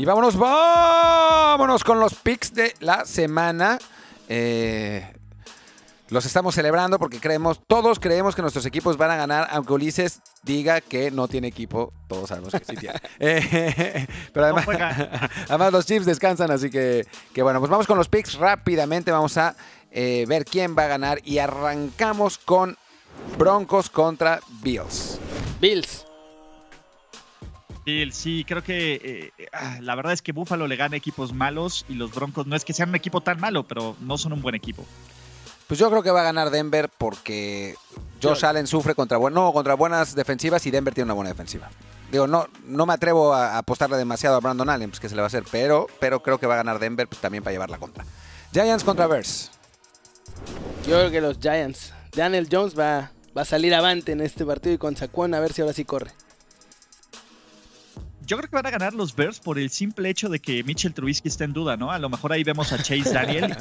Y vámonos, vámonos con los picks de la semana. Los estamos celebrando porque creemos, todos creemos que nuestros equipos van a ganar, aunque Ulises diga que no tiene equipo, todos sabemos que sí tiene. Pero además, además los Chiefs descansan, así que bueno, pues vamos con los picks rápidamente, vamos a ver quién va a ganar y arrancamos con Broncos contra Bills. Bills. Sí, creo que la verdad es que Buffalo le gana equipos malos y los Broncos no es que sean un equipo tan malo, pero no son un buen equipo. Pues yo creo que va a ganar Denver porque Josh Allen sufre contra buenas defensivas y Denver tiene una buena defensiva. Digo, no me atrevo a apostarle demasiado a Brandon Allen, pues que se le va a hacer, pero creo que va a ganar Denver pues, también para llevar la contra. Giants contra Bears. Yo creo que los Giants. Daniel Jones va a salir avante en este partido y con Saquon a ver si ahora sí corre. Yo creo que van a ganar los Bears por el simple hecho de que Mitchell Trubisky está en duda, ¿no? A lo mejor ahí vemos a Chase Daniel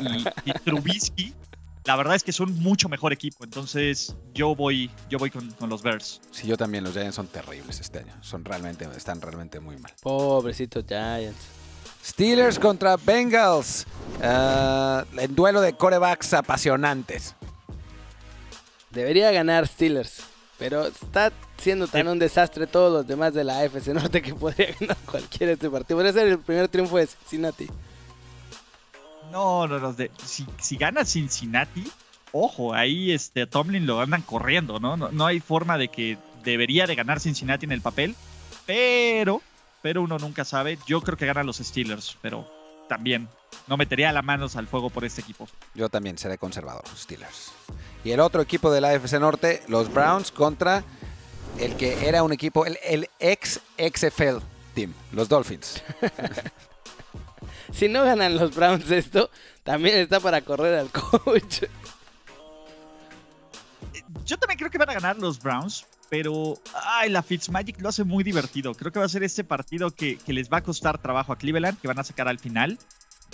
y Trubisky. La verdad es que son mucho mejor equipo, entonces yo voy con los Bears. Sí, yo también. Los Giants son terribles este año. Están realmente muy mal. Pobrecitos Giants. Steelers contra Bengals. El duelo de corebacks apasionantes. Debería ganar Steelers, pero está siendo tan un desastre todos los demás de la AFC Norte que podría ganar cualquiera este partido. Podría ser el primer triunfo de Cincinnati. No, si gana Cincinnati, ojo, ahí Tomlin lo andan corriendo, ¿no? No hay forma de que debería de ganar Cincinnati en el papel, pero uno nunca sabe. Yo creo que ganan los Steelers, pero también no metería las manos al fuego por este equipo. Yo también seré conservador, Steelers. Y el otro equipo de la AFC Norte, los Browns contra el que era un equipo, el ex-XFL team, los Dolphins. Si no ganan los Browns esto, también está para correr al coach. Yo también creo que van a ganar los Browns, pero la Fitzmagic lo hace muy divertido. Creo que va a ser este partido que les va a costar trabajo a Cleveland, que van a sacar al final,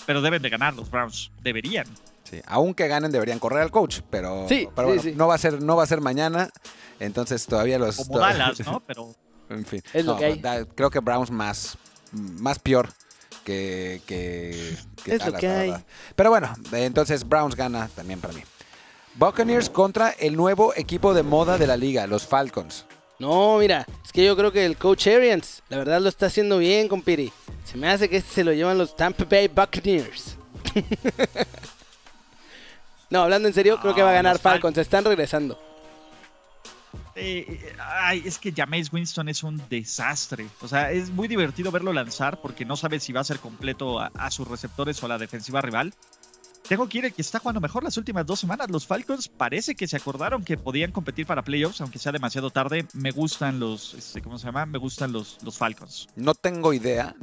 pero deben de ganar los Browns, deberían. Sí, aunque ganen deberían correr al coach, pero bueno, sí. No va a ser mañana, entonces todavía los... Como Dallas, ¿no? Pero... En fin, es lo que hay. Creo que Browns más peor. Que es lo que hay. Pero bueno, entonces Browns gana también para mí. Buccaneers contra el nuevo equipo de moda de la liga, los Falcons. No, mira, es que yo creo que el coach Arians, la verdad lo está haciendo bien con Piri. Se me hace que se lo llevan los Tampa Bay Buccaneers. No, hablando en serio, creo que va a ganar Falcons. Se están regresando. Es que James Winston es un desastre. O sea, es muy divertido verlo lanzar porque no sabe si va a ser completo a sus receptores o a la defensiva rival. Tengo que ir el que está jugando mejor las últimas dos semanas. Los Falcons parece que se acordaron que podían competir para playoffs, aunque sea demasiado tarde. Me gustan los... ¿cómo se llama? Me gustan los Falcons. No tengo idea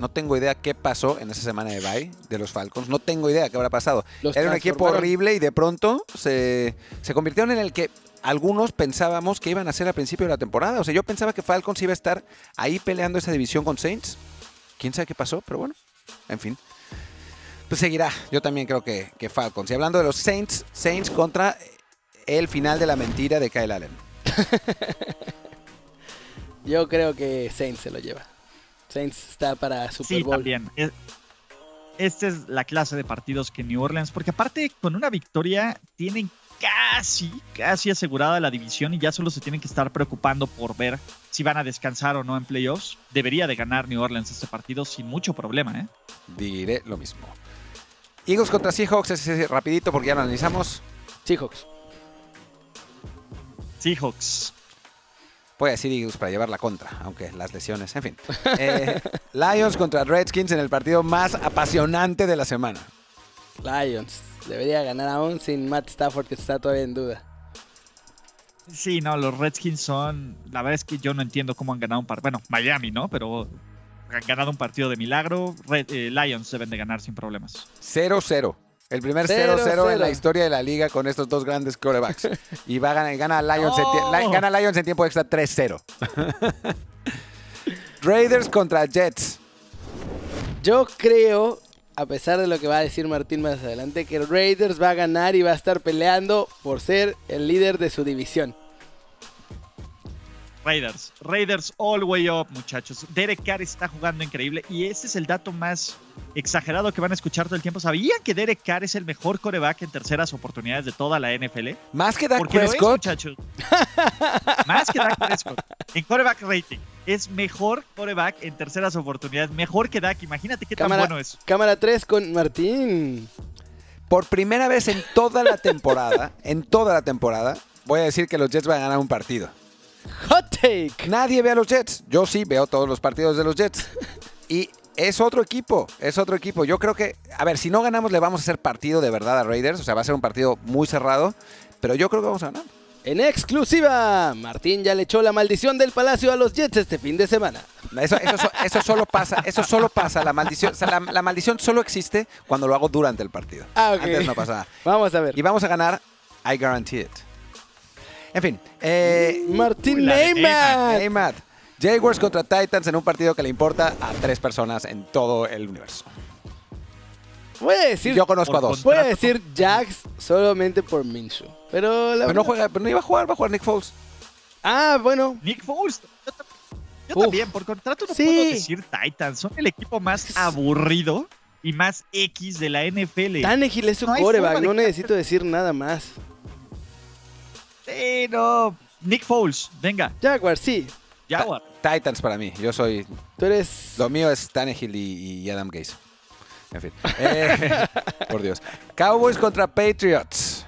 qué pasó en esa semana de bye de los Falcons. No tengo idea qué habrá pasado. Era un equipo horrible y de pronto se convirtieron en el que... algunos pensábamos que iban a ser al principio de la temporada. O sea, yo pensaba que Falcons iba a estar ahí peleando esa división con Saints. Quién sabe qué pasó, pero bueno, en fin. Pues seguirá. Yo también creo que Falcons. Y hablando de los Saints contra el final de la mentira de Kyle Allen. Yo creo que Saints se lo lleva. Saints está para Super Bowl. Sí, también. Esta es la clase de partidos que New Orleans, porque aparte con una victoria tienen casi asegurada la división y ya solo se tienen que estar preocupando por ver si van a descansar o no en playoffs. Debería de ganar New Orleans este partido sin mucho problema, ¿eh? Diré lo mismo. Eagles contra Seahawks, es rapidito porque ya lo analizamos. Seahawks. Voy a decir Eagles para llevar la contra, aunque las lesiones, en fin. Lions contra Redskins en el partido más apasionante de la semana. Lions. Debería ganar aún sin Matt Stafford, que está todavía en duda. Sí, no, los Redskins son... La verdad es que yo no entiendo cómo han ganado un partido. Bueno, Miami, ¿no? Pero han ganado un partido de milagro. Lions deben de ganar sin problemas. 0-0. El primer 0-0 en la historia de la liga con estos dos grandes quarterbacks. Y va a ganar, gana Lions en tiempo extra 3-0. Raiders contra Jets. Yo creo... a pesar de lo que va a decir Martín más adelante, que Raiders va a ganar y va a estar peleando por ser el líder de su división. Raiders. Raiders all way up, muchachos. Derek Carr está jugando increíble y ese es el dato más exagerado que van a escuchar todo el tiempo. ¿Sabían que Derek Carr es el mejor quarterback en terceras oportunidades de toda la NFL? ¿Más que Dak Prescott? Muchachos. Más que Dak Prescott. En quarterback rating. Es mejor quarterback en terceras oportunidades. Mejor que Dak. Imagínate qué cámara, tan bueno es. Cámara 3 con Martín. Por primera vez en toda la temporada, voy a decir que los Jets van a ganar un partido. Hot take. Nadie ve a los Jets. Yo sí veo todos los partidos de los Jets. Y es otro equipo, Yo creo que, a ver, si no ganamos le vamos a hacer partido de verdad a Raiders. O sea, va a ser un partido muy cerrado, pero yo creo que vamos a ganar. En exclusiva, Martín ya le echó la maldición del Palacio a los Jets este fin de semana. Eso solo pasa, la maldición, o sea, la maldición solo existe cuando lo hago durante el partido. Ah, okay. Antes no pasa nada. Vamos a ver. Y vamos a ganar, I guarantee it. En fin, Martín Neymar. Jaguars contra Titans en un partido que le importa a 3 personas en todo el universo. Voy a decir, yo conozco a 2. Voy a decir Jags solamente por Minshew. Pero no iba a jugar, va a jugar Nick Foles. Ah, bueno. Nick Foles. Yo también, por contrato no puedo decir Titans. Son el equipo más aburrido y más X de la NFL. Tannehill es su quarterback, no necesito decir nada más. Sí, no. Nick Foles, venga. Jaguar, sí. Jaguar. Titans para mí. Yo soy... Tú eres... Lo mío es Tannehill y Adam Gase. En fin. Por Dios. Cowboys contra Patriots.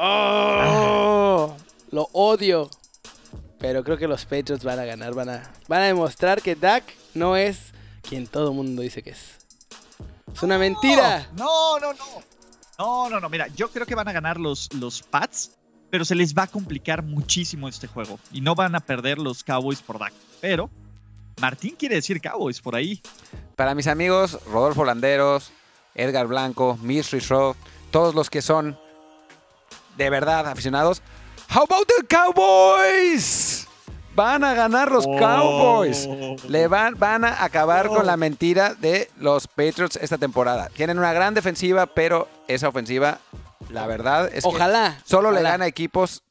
Oh, lo odio. Pero creo que los Patriots van a ganar. Van a demostrar que Dak no es quien todo el mundo dice que es. Es una mentira. No, mira, yo creo que van a ganar los Pats, pero se les va a complicar muchísimo este juego. Y no van a perder los Cowboys por Dak. Pero Martín quiere decir Cowboys por ahí. Para mis amigos, Rodolfo Landeros, Edgar Blanco, Mitchell Trubisky, todos los que son de verdad aficionados. How about the Cowboys? Van a ganar los Cowboys. Van a acabar con la mentira de los Patriots esta temporada. Tienen una gran defensiva, pero esa ofensiva, la verdad es que solo le gana equipos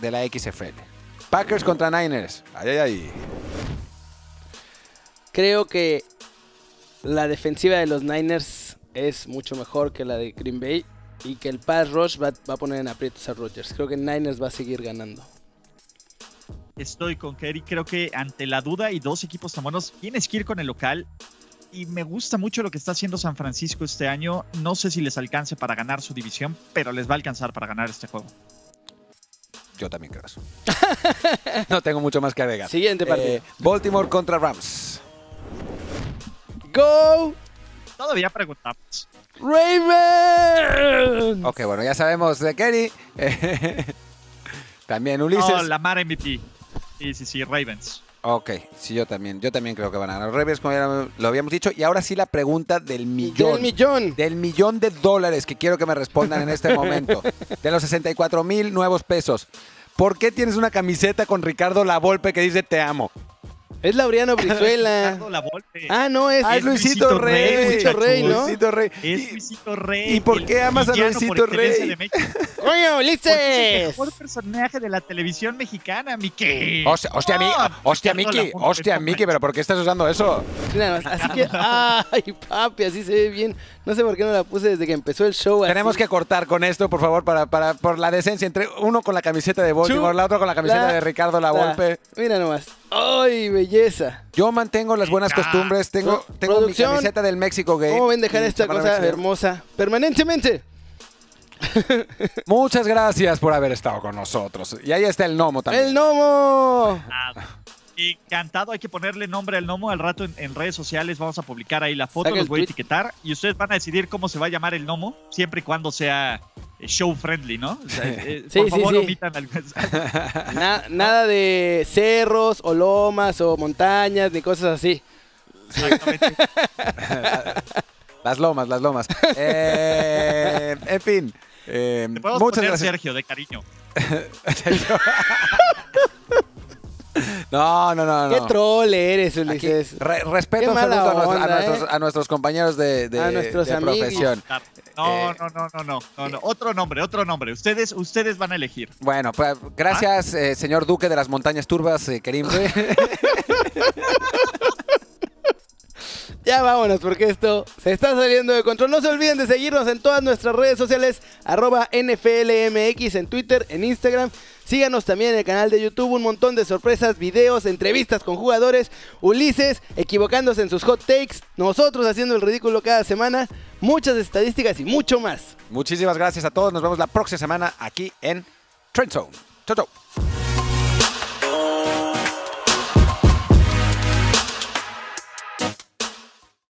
de la XFL. Packers contra Niners. Ay. Creo que la defensiva de los Niners es mucho mejor que la de Green Bay y que el pass rush va a poner en aprietos a Rodgers. Creo que Niners va a seguir ganando. Estoy con Kerry, creo que ante la duda y 2 equipos tan buenos, tienes que ir con el local y me gusta mucho lo que está haciendo San Francisco este año. No sé si les alcance para ganar su división, pero les va a alcanzar para ganar este juego. Yo también creo eso. No tengo mucho más que agregar. Siguiente partido. Baltimore contra Rams. ¡Go! Todavía preguntamos. ¡Ravens! Ok, bueno, ya sabemos de Kerry. También Ulises. No, Lamar MVP. Sí, Ravens. Ok, sí, yo también creo que van a ganar los Ravens, como ya lo habíamos dicho. Y ahora sí la pregunta del millón. Del millón de dólares que quiero que me respondan en este momento. De los 64,000 nuevos pesos. ¿Por qué tienes una camiseta con Ricardo Lavolpe que dice te amo? Es Laureano Brizuela. Ricardo Lavolpe. Ah, no, es Luisito Rey. Luisito Rey. Es Luisito Rey. ¿Y por qué amas a Luisito Rey? Oye, Ulises. Es el mejor personaje de la televción mexicana, Miki. Hostia, Miki, pero ¿por qué estás usando eso? Nada más, así que, ay, papi, así se ve bien. No sé por qué no la puse desde que empezó el show. Tenemos que cortar con esto, por favor, por la decencia. Entre uno con la camiseta de Baltimore, la otra con la camiseta de Ricardo Lavolpe. Mira nomás. ¡Ay, belleza! Yo mantengo las buenas costumbres. Tengo mi camiseta del México Gate. ¿Cómo ven dejar esta cosa hermosa permanentemente? Muchas gracias por haber estado con nosotros. Y ahí está el gnomo también. ¡El gnomo! Encantado. Hay que ponerle nombre al gnomo. Al rato en redes sociales vamos a publicar ahí la foto. Los voy a etiquetar. Y ustedes van a decidir cómo se va a llamar el gnomo. Siempre y cuando sea... show friendly, ¿no? O sea, por favor, omitan algunas. Nada de cerros o lomas o montañas ni cosas así. Exactamente. Las lomas. En fin. Muchas gracias. Sergio, de cariño. No. Qué troll eres, Ulises. Respeto absoluto a nuestros compañeros de profesión. No. Otro nombre. Ustedes van a elegir. Bueno, pues gracias, señor Duque de las Montañas Turbas, Kerim. Ya vámonos, porque esto se está saliendo de control. No se olviden de seguirnos en todas nuestras redes sociales, @NFLMX en Twitter, en Instagram. Síganos también en el canal de YouTube, un montón de sorpresas, videos, entrevistas con jugadores, Ulises equivocándose en sus hot takes, nosotros haciendo el ridículo cada semana, muchas estadísticas y mucho más. Muchísimas gracias a todos, nos vemos la próxima semana aquí en Trendzone. Chau, chau.